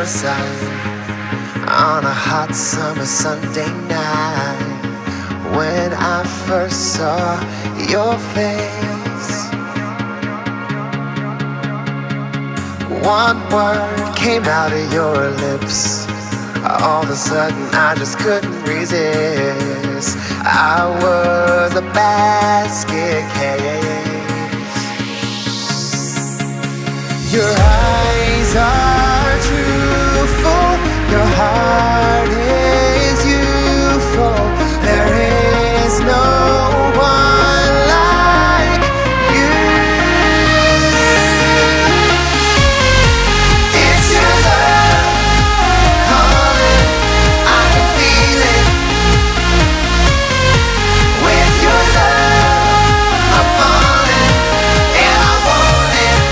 first sight on a hot summer Sunday night. When I first saw your face, one word came out of your lips. All of a sudden I just couldn't resist. I was a basket case. Your eyes are truthful, your heart is youthful. There is no one like you. It's your love calling, I can feel it. With your love I'm falling, and I want it.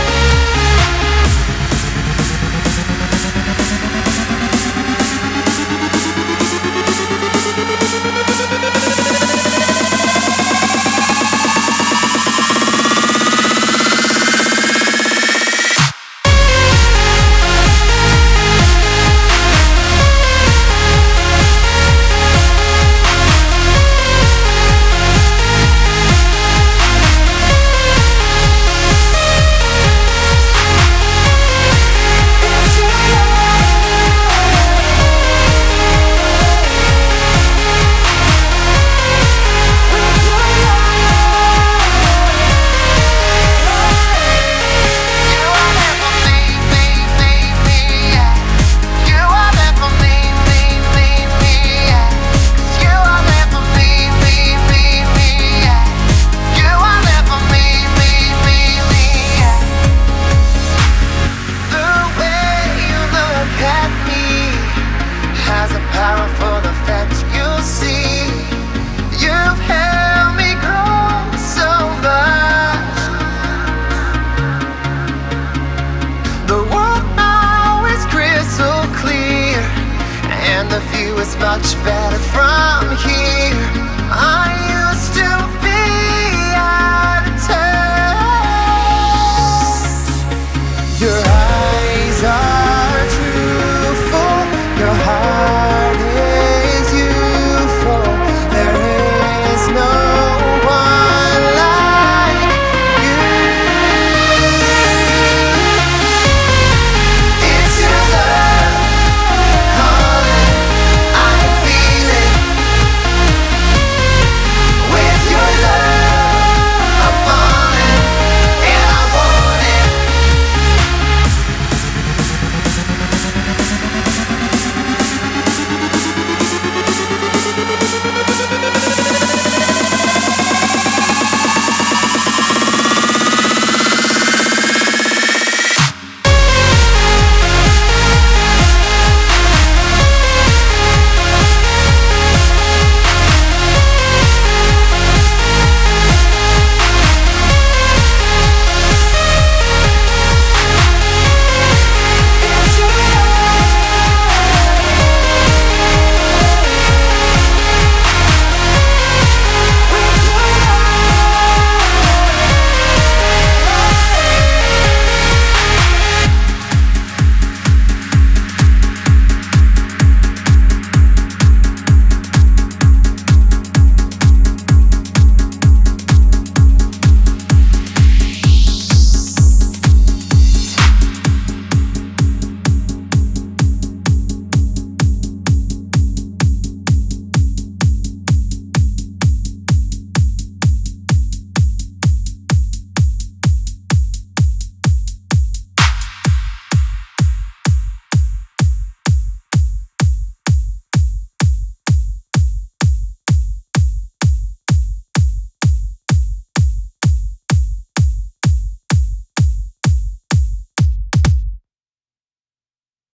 Much better.